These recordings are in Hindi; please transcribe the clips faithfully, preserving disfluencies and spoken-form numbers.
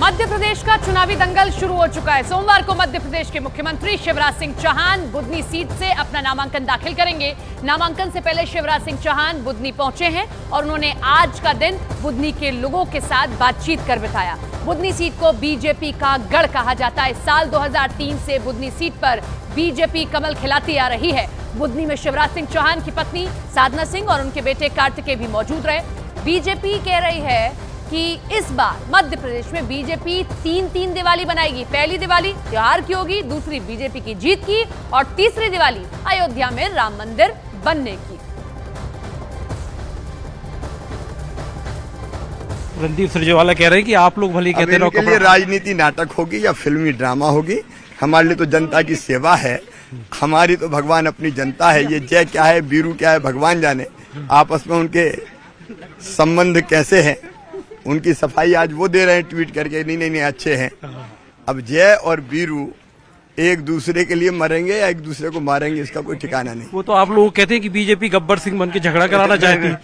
मध्य प्रदेश का चुनावी दंगल शुरू हो चुका है। सोमवार को मध्य प्रदेश के मुख्यमंत्री शिवराज सिंह चौहान बुधनी सीट से अपना नामांकन दाखिल करेंगे। नामांकन से पहले शिवराज सिंह चौहान बुधनी पहुंचे हैं और उन्होंने आज का दिन बुधनी के लोगों के साथ बातचीत कर बिताया। बुधनी सीट को बीजेपी का गढ़ कहा जाता है। साल दो हज़ार तीन से बुधनी सीट पर बीजेपी कमल खिलाती आ रही है। बुधनी में शिवराज सिंह चौहान की पत्नी साधना सिंह और उनके बेटे कार्तिकेय भी मौजूद रहे। बीजेपी कह रही है कि इस बार मध्य प्रदेश में बीजेपी तीन तीन दिवाली बनाएगी। पहली दिवाली त्योहार की होगी, दूसरी बीजेपी की जीत की और तीसरी दिवाली अयोध्या में राम मंदिर बनने की। रणदीप सुरजेवाला कह रहे हैं कि आप लोग भले कहते रहो, कपड़ा राजनीति नाटक होगी या फिल्मी ड्रामा होगी, हमारे लिए तो जनता की सेवा है। हमारी तो भगवान अपनी जनता है। ये जय क्या है, बीरू क्या है, भगवान जाने। आपस में उनके संबंध कैसे है, उनकी सफाई आज वो दे रहे हैं ट्वीट करके, नहीं नहीं नहीं अच्छे हैं। अब जय और बीरू एक दूसरे के लिए मरेंगे या एक दूसरे को मारेंगे, इसका कोई ठिकाना नहीं। वो तो आप लोग कहते हैं कि बीजेपी गब्बर सिंह बन के झगड़ा कराना चाहती है।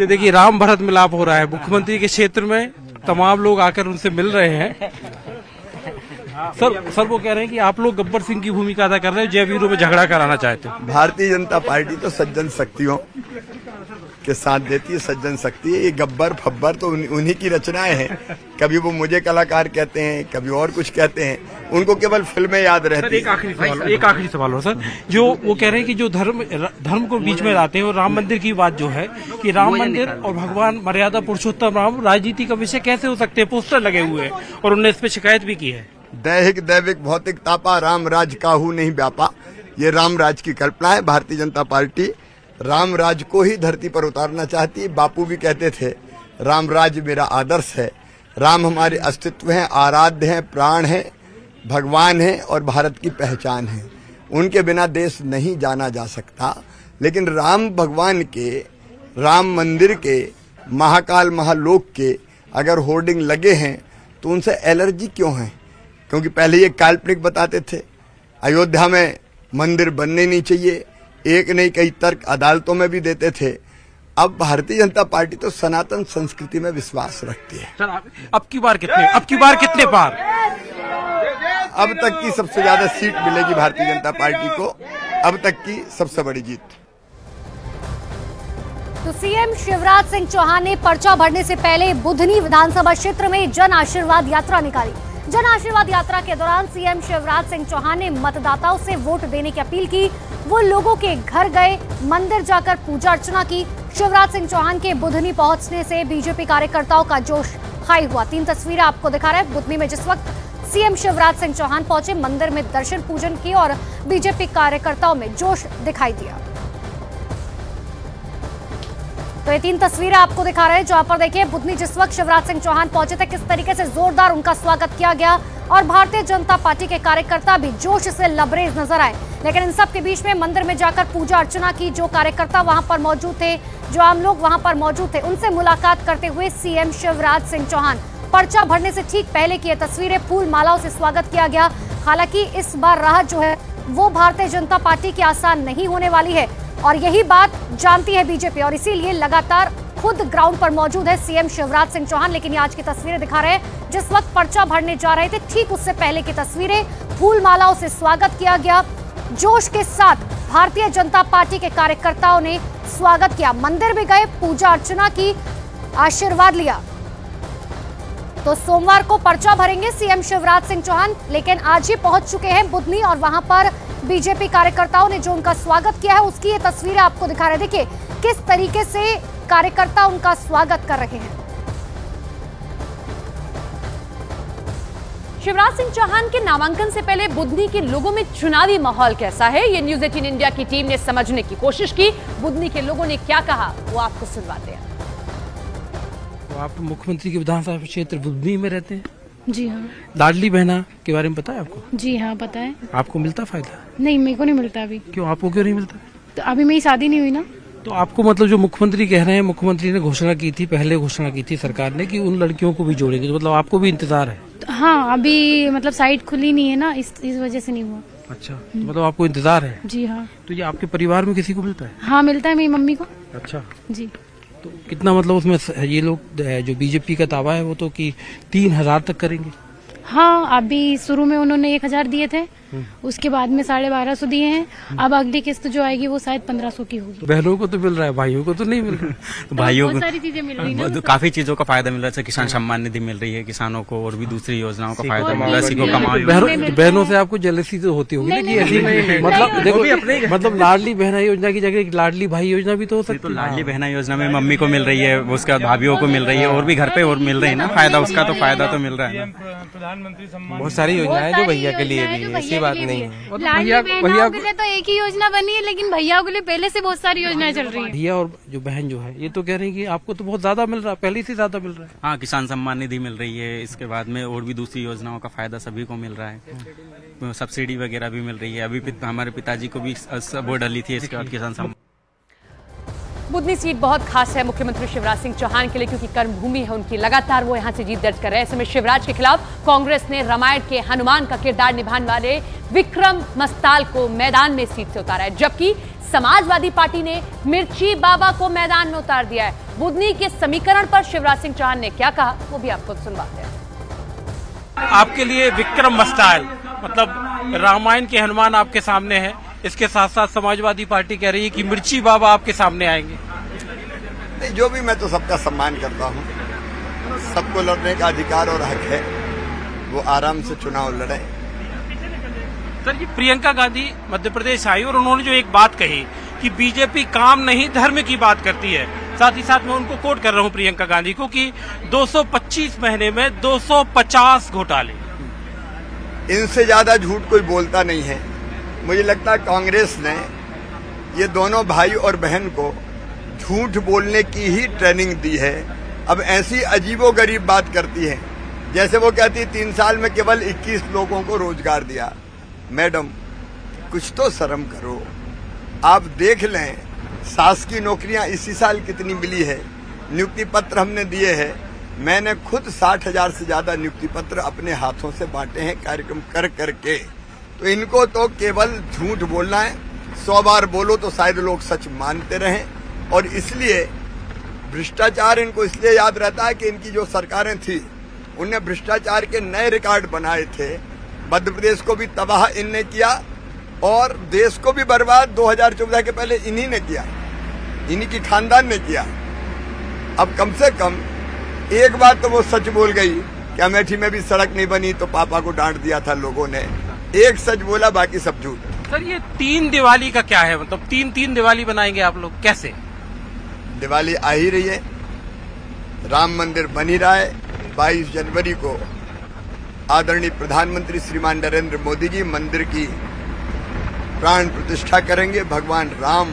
ये देखिए राम भरत मिलाप हो रहा है मुख्यमंत्री के क्षेत्र में, तमाम लोग आकर उनसे मिल रहे हैं। सर सर वो कह रहे हैं कि आप लोग गब्बर सिंह की भूमिका अदा कर रहे हो, जय वीरू में झगड़ा कराना चाहते हो। भारतीय जनता पार्टी तो सज्जन शक्तियों के साथ देती है, सज्जन शक्ति है। ये गब्बर फब्बर तो उन्हीं की रचनाएं हैं। कभी वो मुझे कलाकार कहते हैं, कभी और कुछ कहते हैं। उनको केवल फिल्में याद रहती हैं। एक आखिरी सवाल, एक आखिरी सवाल हो सर, जो वो कह रहे हैं कि जो धर्म धर्म को बीच में लाते हैं, और राम मंदिर की बात जो है कि राम मंदिर और भगवान मर्यादा पुरुषोत्तम राम राजनीति का विषय कैसे हो सकते हैं? पोस्टर लगे हुए हैं और उन्होंने इस पर शिकायत भी की है। दैहिक दैविक भौतिक तापा राम राज काहू नहीं व्यापा, ये राम राज की कल्पना है। भारतीय जनता पार्टी राम राज को ही धरती पर उतारना चाहती है। बापू भी कहते थे राम राज मेरा आदर्श है। राम हमारे अस्तित्व हैं, आराध्य हैं, प्राण हैं, भगवान हैं और भारत की पहचान है। उनके बिना देश नहीं जाना जा सकता। लेकिन राम भगवान के, राम मंदिर के, महाकाल महालोक के अगर होर्डिंग लगे हैं तो उनसे एलर्जी क्यों है? क्योंकि पहले ये काल्पनिक बताते थे अयोध्या में मंदिर बनने नहीं चाहिए, एक नहीं कई तर्क अदालतों में भी देते थे। अब भारतीय जनता पार्टी तो सनातन संस्कृति में विश्वास रखती है। अब की बार कितने अब की बार कितने पार अब तक की सबसे ज्यादा सीट मिलेगी भारतीय जनता पार्टी को, अब तक की सबसे बड़ी जीत। तो सीएम शिवराज सिंह चौहान ने पर्चा भरने से पहले बुधनी विधानसभा क्षेत्र में जन आशीर्वाद यात्रा निकाली। जन आशीर्वाद यात्रा के दौरान सीएम शिवराज सिंह चौहान ने मतदाताओं से वोट देने की अपील की। वो लोगों के घर गए, मंदिर जाकर पूजा अर्चना की। शिवराज सिंह चौहान के बुधनी पहुंचने से बीजेपी कार्यकर्ताओं का जोश हाई हुआ। तीन तस्वीरें आपको दिखा रहे हैं। बुधनी में जिस वक्त सीएम शिवराज सिंह चौहान पहुंचे, मंदिर में दर्शन पूजन किए और बीजेपी कार्यकर्ताओं में जोश दिखाई दिया। तो ये तीन तस्वीरें आपको दिखा रहे हैं, जहां पर देखिए बुधनी जिस वक्त शिवराज सिंह चौहान पहुंचे थे, किस तरीके से जोरदार उनका स्वागत किया गया और भारतीय जनता पार्टी के कार्यकर्ता भी जोश से लबरेज नजर आए। लेकिन इन सब के बीच में मंदिर में जाकर पूजा अर्चना की। जो कार्यकर्ता वहां पर मौजूद थे, जो आम लोग वहां पर मौजूद थे, उनसे मुलाकात करते हुए सीएम शिवराज सिंह चौहान पर्चा भरने से ठीक पहले की ये तस्वीरें। फूल मालाओं से स्वागत किया गया। हालांकि इस बार राह जो है वो भारतीय जनता पार्टी की आसान नहीं होने वाली है और यही बात जानती है बीजेपी, और इसीलिए लगातार खुद ग्राउंड पर मौजूद है सीएम शिवराज सिंह चौहान। लेकिन ये आज की तस्वीरें दिखा रहे हैं, जिस वक्त पर्चा भरने जा रहे थे ठीक उससे पहले की तस्वीरें। फूल मालाओं से स्वागत किया गया, जोश के साथ भारतीय जनता पार्टी के कार्यकर्ताओं ने स्वागत किया, मंदिर में गए, पूजा अर्चना की, आशीर्वाद लिया। तो सोमवार को पर्चा भरेंगे सीएम शिवराज सिंह चौहान, लेकिन आज ही पहुंच चुके हैं बुधनी और वहां पर बीजेपी कार्यकर्ताओं ने जो उनका स्वागत किया है उसकी ये तस्वीरें आपको दिखा रहे हैं। देखिए किस तरीके से कार्यकर्ता उनका स्वागत कर रहे हैं। शिवराज सिंह चौहान के नामांकन से पहले बुधनी के लोगों में चुनावी माहौल कैसा है, ये न्यूज़ अठारह इंडिया की टीम ने समझने की कोशिश की। बुधनी के लोगों ने क्या कहा वो आपको सुनवाते हैं। तो आप मुख्यमंत्री के विधानसभा क्षेत्र बुधनी में रहते हैं? जी हाँ। लाडली बहना के बारे में पता है आपको? जी हाँ पता है। आपको मिलता फायदा? नहीं, मेरे को नहीं मिलता अभी। क्यों, आपको क्यों नहीं मिलता? तो अभी मेरी शादी नहीं हुई ना। तो आपको मतलब जो मुख्यमंत्री कह रहे हैं, मुख्यमंत्री ने घोषणा की थी, पहले घोषणा की थी सरकार ने कि उन लड़कियों को भी जोड़ेंगे, तो मतलब आपको भी इंतजार है? तो हाँ, अभी मतलब साइट खुली नहीं है ना, इस, इस वजह से नहीं हुआ। अच्छा, तो मतलब आपको इंतजार है? जी हाँ। तो ये आपके परिवार में किसी को मिलता है? हाँ, मिलता है मेरी मम्मी को। अच्छा जी। तो कितना मतलब उसमें ये लोग जो बीजेपी का दावा है वो तो कि तीन हजार तक करेंगे? हाँ, अभी शुरू में उन्होंने एक हजार दिए थे, उसके बाद में साढ़े बारह सौ दिए हैं, अब अगली किस्त जो आएगी वो शायद पंद्रह सौ की होगी। बहनों को तो मिल रहा है, भाइयों को तो नहीं मिल रहा। तो भाइयों को सारी चीजें मिल रही है, काफी चीजों का फायदा मिल रहा है, किसान सम्मान निधि मिल रही है किसानों को, और भी दूसरी योजनाओं का फायदा मिल रहा है। बहनों से आपको जेलसी तो होती होगी ना, मतलब देखो मतलब लाडली बहना योजना की जगह लाडली भाई योजना भी तो हो सकती है। लाडली बहना योजना में मम्मी को मिल रही है, उसका भाभियों को मिल रही है, और भी घर पे और मिल रही है ना, फायदा उसका तो फायदा तो मिल रहा है। प्रधानमंत्री सम्मान बहुत सारी योजनाएं जो भैया के लिए भी है, बात नहीं है। भैया के लिए तो एक ही योजना बनी है, लेकिन भैया के लिए पहले से बहुत सारी योजनाएं चल रही है। भैया और जो बहन जो है ये तो कह रही है कि आपको तो बहुत ज्यादा मिल रहा है, पहले से ज्यादा मिल रहा है। हाँ, किसान सम्मान निधि मिल रही है, इसके बाद में और भी दूसरी योजनाओं का फायदा सभी को मिल रहा है, सब्सिडी वगैरह भी मिल रही है। अभी हमारे पिताजी को भी वो डली थी इसके बाद किसान सम्मान। बुधनी सीट बहुत खास है मुख्यमंत्री शिवराज सिंह चौहान के लिए, क्योंकि कर्मभूमि है उनकी, लगातार वो यहां से जीत दर्ज कर रहे हैं। ऐसे में शिवराज के खिलाफ कांग्रेस ने रामायण के हनुमान का किरदार निभाने वाले विक्रम मस्ताल को मैदान में सीट से उतारा है, जबकि समाजवादी पार्टी ने मिर्ची बाबा को मैदान में उतार दिया है। बुधनी के समीकरण पर शिवराज सिंह चौहान ने क्या कहा वो भी आपको सुनवाते हैं। आपके लिए विक्रम मस्ताल मतलब रामायण के हनुमान आपके सामने है, इसके साथ साथ समाजवादी पार्टी कह रही है कि मिर्ची बाबा आपके सामने आएंगे। नहीं, जो भी, मैं तो सबका सम्मान करता हूँ, सबको लड़ने का अधिकार और हक है, वो आराम से चुनाव लड़े। सर, ये प्रियंका गांधी मध्य प्रदेश आई और उन्होंने जो एक बात कही कि बीजेपी काम नहीं धर्म की बात करती है, साथ ही साथ मैं उनको कोट कर रहा हूँ प्रियंका गांधी को कि दो सौ पच्चीस महीने में दो सौ पचास घोटाले। इनसे ज्यादा झूठ कोई बोलता नहीं है। मुझे लगता है कांग्रेस ने ये दोनों भाई और बहन को झूठ बोलने की ही ट्रेनिंग दी है। अब ऐसी अजीबोगरीब बात करती है, जैसे वो कहती है तीन साल में केवल इक्कीस लोगों को रोजगार दिया। मैडम, कुछ तो शर्म करो। आप देख लें सास की नौकरियां इसी साल कितनी मिली है, नियुक्ति पत्र हमने दिए हैं। मैंने खुद साठ हजार से ज्यादा नियुक्ति पत्र अपने हाथों से बांटे हैं कार्यक्रम कर करके। तो इनको तो केवल झूठ बोलना है, सौ बार बोलो तो शायद लोग सच मानते रहें। और इसलिए भ्रष्टाचार इनको इसलिए याद रहता है कि इनकी जो सरकारें थी उनने भ्रष्टाचार के नए रिकॉर्ड बनाए थे। मध्य प्रदेश को भी तबाह इनने किया और देश को भी बर्बाद दो हजार चौदह के पहले इन्हीं ने किया, इन्हीं की खानदान ने किया। अब कम से कम एक बार तो वो सच बोल गई कि अमेठी में भी सड़क नहीं बनी तो पापा को डांट दिया था लोगों ने। एक सच बोला, बाकी सब झूठ। सर, ये तीन दिवाली का क्या है, मतलब तीन तीन दिवाली बनाएंगे आप लोग कैसे? दिवाली आ ही रही है, राम मंदिर बन ही रहा है। बाईस जनवरी को आदरणीय प्रधानमंत्री श्रीमान नरेंद्र मोदी जी मंदिर की प्राण प्रतिष्ठा करेंगे। भगवान राम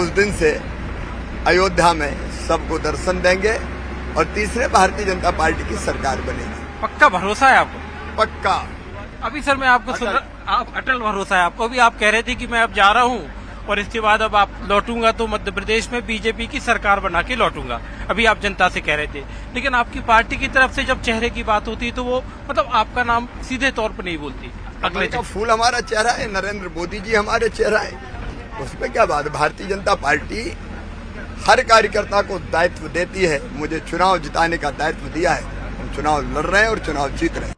उस दिन से अयोध्या में सबको दर्शन देंगे और तीसरे भारतीय जनता पार्टी की सरकार बनेगी। पक्का भरोसा है आपको? पक्का। अभी सर मैं आपको सुन रहा, आप अटल भरोसा है आपको? अभी आप कह रहे थे कि मैं अब जा रहा हूँ और इसके बाद अब आप लौटूंगा तो मध्य प्रदेश में बीजेपी की सरकार बना के लौटूंगा, अभी आप जनता से कह रहे थे। लेकिन आपकी पार्टी की तरफ से जब चेहरे की बात होती है तो वो मतलब आपका नाम सीधे तौर पर नहीं बोलती। अगले तो फूल हमारा चेहरा है, नरेंद्र मोदी जी हमारे चेहरा है, उसमें क्या बात। भारतीय जनता पार्टी हर कार्यकर्ता को दायित्व देती है, मुझे चुनाव जिताने का दायित्व दिया है, हम चुनाव लड़ रहे हैं और चुनाव जीत रहे हैं।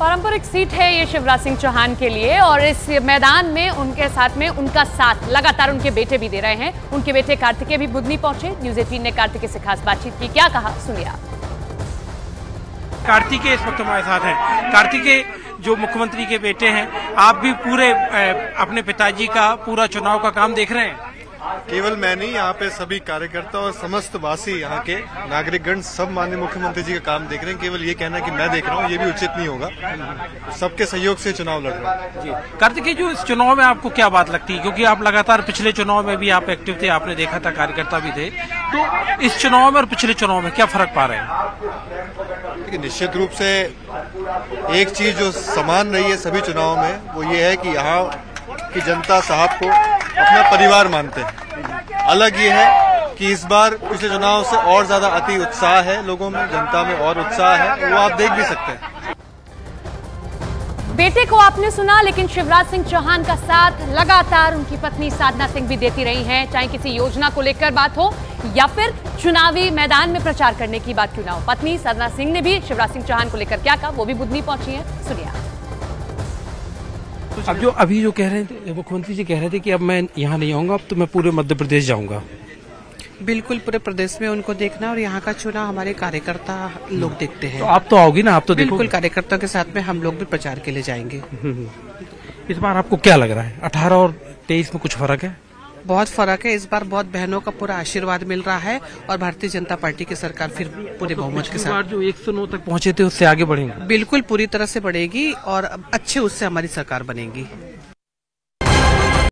पारंपरिक सीट है ये शिवराज सिंह चौहान के लिए और इस मैदान में उनके साथ में उनका साथ लगातार उनके बेटे भी दे रहे हैं। उनके बेटे कार्तिकेय भी बुधनी पहुंचे। न्यूज़ अठारह ने कार्तिकेय से खास बातचीत की, क्या कहा सुनिए आप। कार्तिकेय इस वक्त हमारे साथ हैं। कार्तिकेय जो मुख्यमंत्री के बेटे हैं, आप भी पूरे अपने पिताजी का पूरा चुनाव का काम देख रहे हैं? केवल मैं नहीं, यहाँ पे सभी कार्यकर्ता और समस्त वासी यहाँ के नागरिकगण सब माननीय मुख्यमंत्री जी का काम देख रहे हैं। केवल ये कहना कि मैं देख रहा हूँ ये भी उचित नहीं होगा, सबके सहयोग से चुनाव लड़ रहा हूँ जी। कार्तिकेय, जो इस चुनाव में आपको क्या बात लगती है, क्योंकि आप लगातार पिछले चुनाव में भी आप एक्टिव थे, आपने देखा था, कार्यकर्ता भी थे, तो इस चुनाव में और पिछले चुनाव में क्या फर्क पा रहे हैं? देखिए, निश्चित रूप से एक चीज जो समान रही है सभी चुनाव में वो ये है कि यहाँ की जनता साहब को अपना परिवार मानते हैं। अलग ये है कि इस बार पिछले चुनाव से और ज्यादा अति उत्साह है लोगों में, जनता में और उत्साह है, वो आप देख भी सकते हैं। बेटे को आपने सुना, लेकिन शिवराज सिंह चौहान का साथ लगातार उनकी पत्नी साधना सिंह भी देती रही हैं, चाहे किसी योजना को लेकर बात हो या फिर चुनावी मैदान में प्रचार करने की बात क्यों ना हो। पत्नी साधना सिंह ने भी शिवराज सिंह चौहान को लेकर क्या कहा, वो भी बुधनी पहुंची है, सुनिए आप। अब जो अभी जो कह रहे थे मुख्यमंत्री जी, कह रहे थे कि अब मैं यहाँ नहीं आऊँगा, अब तो मैं पूरे मध्य प्रदेश जाऊँगा। बिल्कुल, पूरे प्रदेश में उनको देखना और यहाँ का चुनाव हमारे कार्यकर्ता लोग देखते हैं। तो आप तो आओगी ना, आप तो बिल्कुल कार्यकर्ता के साथ में हम लोग भी प्रचार के लिए जाएंगे। इस बार आपको क्या लग रहा है, अठारह और तेईस में कुछ फर्क है? बहुत फर्क है, इस बार बहुत बहनों का पूरा आशीर्वाद मिल रहा है और भारतीय जनता पार्टी की सरकार फिर पूरे बहुमत के साथ जो एक सौ नौ तक पहुँचे थे उससे आगे बढ़ेंगे। बिल्कुल पूरी तरह से बढ़ेगी और अच्छे उससे हमारी सरकार बनेगी।